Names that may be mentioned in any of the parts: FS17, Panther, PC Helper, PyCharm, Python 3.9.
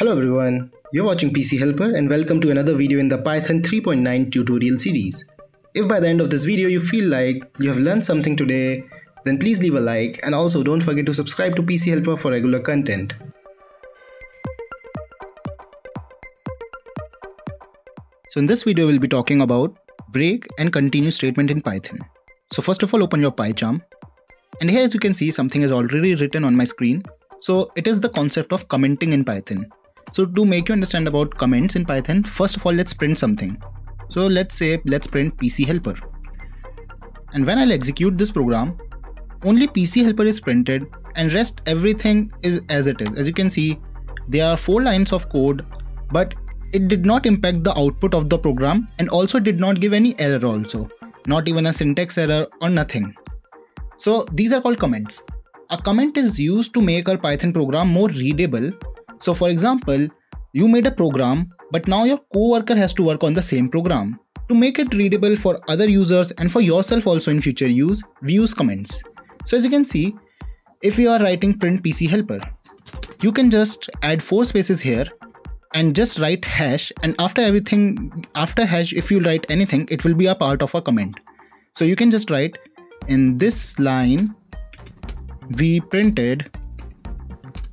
Hello everyone, you're watching PC Helper and welcome to another video in the Python 3.9 tutorial series. If by the end of this video you feel like you have learned something today, then please leave a like and also don't forget to subscribe to PC Helper for regular content. So in this video we'll be talking about break and continue statement in Python. So first of all, open your PyCharm, and here as you can see something is already written on my screen. So it is the concept of commenting in Python. So to make you understand about comments in Python, first of all, let's print something. So let's print PC Helper. And when I'll execute this program, only PC Helper is printed and rest everything is as it is. As you can see, there are 4 lines of code, but it did not impact the output of the program and also did not give any error also. Not even a syntax error or nothing. So these are called comments. A comment is used to make our Python program more readable. So for example, you made a program, but now your coworker has to work on the same program. To make it readable for other users and for yourself also in future use, we use comments. So as you can see, if you are writing print PC helper, you can just add 4 spaces here and just write hash, and after hash, if you write anything, it will be a part of a comment. So you can just write, in this line we printed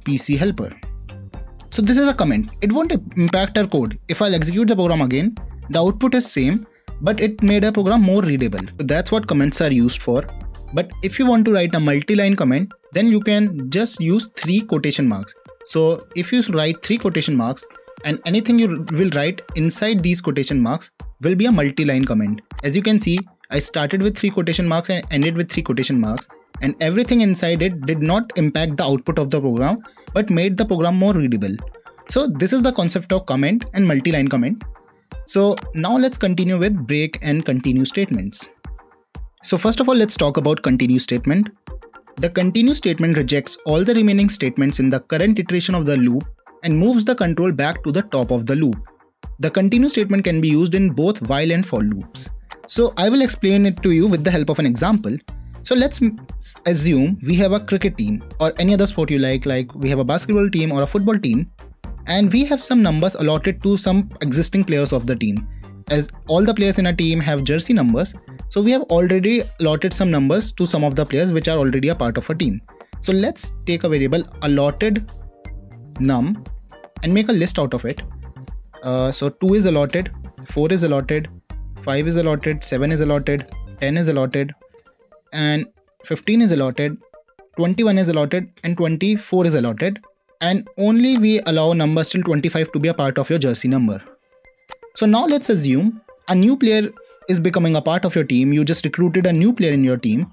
PC helper. So this is a comment. It won't impact our code. If I'll execute the program again, the output is same, but it made our program more readable. So that's what comments are used for. But if you want to write a multi-line comment, then you can just use 3 quotation marks. So if you write 3 quotation marks, and anything you will write inside these quotation marks will be a multi-line comment. As you can see, I started with 3 quotation marks and ended with 3 quotation marks. And everything inside it did not impact the output of the program, but made the program more readable. So this is the concept of comment and multi-line comment. So now let's continue with break and continue statements. So first of all, let's talk about continue statement. The continue statement rejects all the remaining statements in the current iteration of the loop and moves the control back to the top of the loop. The continue statement can be used in both while and for loops. So I will explain it to you with the help of an example. So let's assume we have a cricket team or any other sport you like we have a basketball team or a football team, and we have some numbers allotted to some existing players of the team. As all the players in a team have jersey numbers, so we have already allotted some numbers to some of the players which are already a part of a team. So let's take a variable allotted num and make a list out of it. So 2 is allotted, 4 is allotted, 5 is allotted, 7 is allotted, 10 is allotted, and 15 is allotted, 21 is allotted, and 24 is allotted, and only we allow numbers till 25 to be a part of your jersey number. So now let's assume a new player is becoming a part of your team. You just recruited a new player in your team,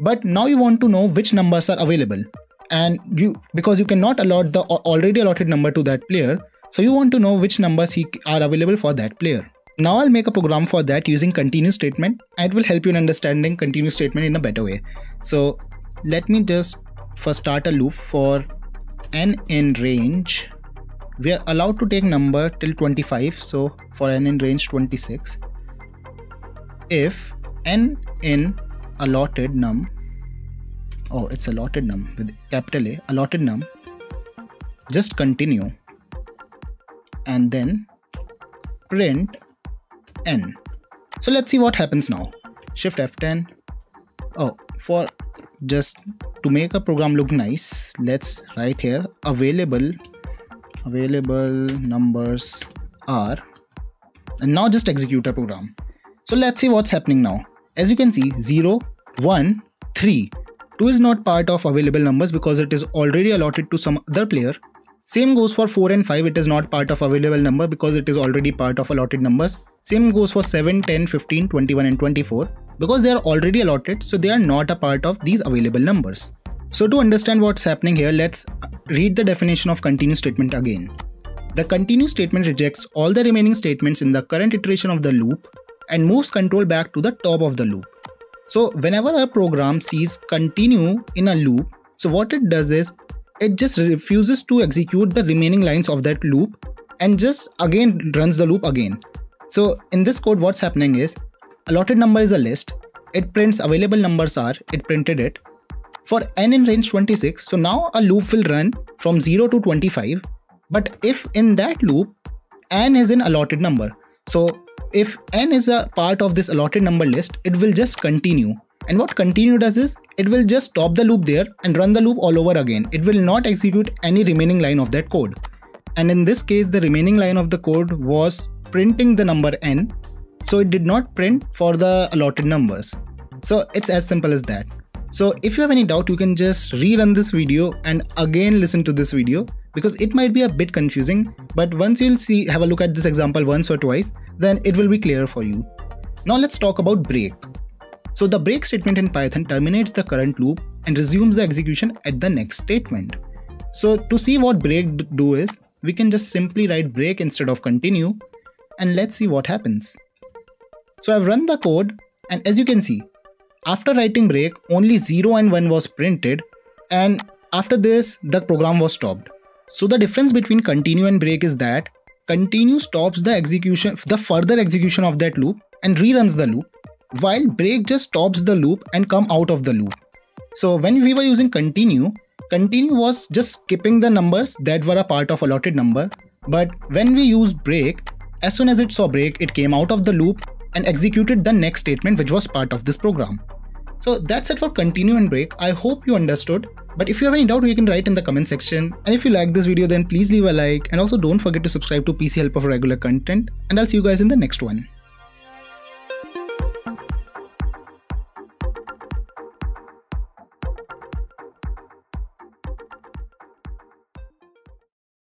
but now you want to know which numbers are available, and because you cannot allot the already allotted number to that player, so you want to know which numbers are available for that player. Now I'll make a program for that using continue statement, and it will help you in understanding continue statement in a better way. So let me just first start a loop for n in range. We are allowed to take number till 25, so for n in range 26. If n in allotted num, oh it's allotted num with capital A, allotted num, just continue and then print n. So let's see what happens now. Shift F10. Oh, for just to make a program look nice, let's write here available numbers are, and now just execute a program. So let's see what's happening now. As you can see, 0, 1, 3. 2 is not part of available numbers because it is already allotted to some other player. Same goes for 4 and 5, it is not part of available number because it is already part of allotted numbers. Same goes for 7, 10, 15, 21 and 24 because they are already allotted, so they are not a part of these available numbers. So to understand what's happening here, let's read the definition of continue statement again. The continue statement rejects all the remaining statements in the current iteration of the loop and moves control back to the top of the loop. So whenever a program sees continue in a loop, so what it does is it just refuses to execute the remaining lines of that loop and just again runs the loop again. So in this code, what's happening is allotted number is a list. It prints available numbers are, it printed it for n in range 26. So now a loop will run from 0 to 25 But if in that loop, n is an allotted number. So if n is a part of this allotted number list, it will just continue. And what continue does is, it will just stop the loop there and run the loop all over again. It will not execute any remaining line of that code. And in this case, the remaining line of the code was printing the number n. So it did not print for the allotted numbers. So it's as simple as that. So if you have any doubt, you can just rerun this video and again listen to this video, because it might be a bit confusing, but once you'll see, have a look at this example once or twice, then it will be clearer for you. Now let's talk about break. So the break statement in Python terminates the current loop and resumes the execution at the next statement. So to see what break do is, we can just simply write break instead of continue, and let's see what happens. So I've run the code, and as you can see, after writing break, only 0 and 1 was printed, and after this the program was stopped. So the difference between continue and break is that continue stops the further execution of that loop and reruns the loop, while break just stops the loop and come out of the loop. So when we were using continue was just skipping the numbers that were a part of allotted number, but when we use break, as soon as it saw break, it came out of the loop and executed the next statement which was part of this program. So that's it for continue and break. I hope you understood, but if you have any doubt, you can write in the comment section. And if you like this video, then please leave a like, and also don't forget to subscribe to PC Helper for regular content, and I'll see you guys in the next one.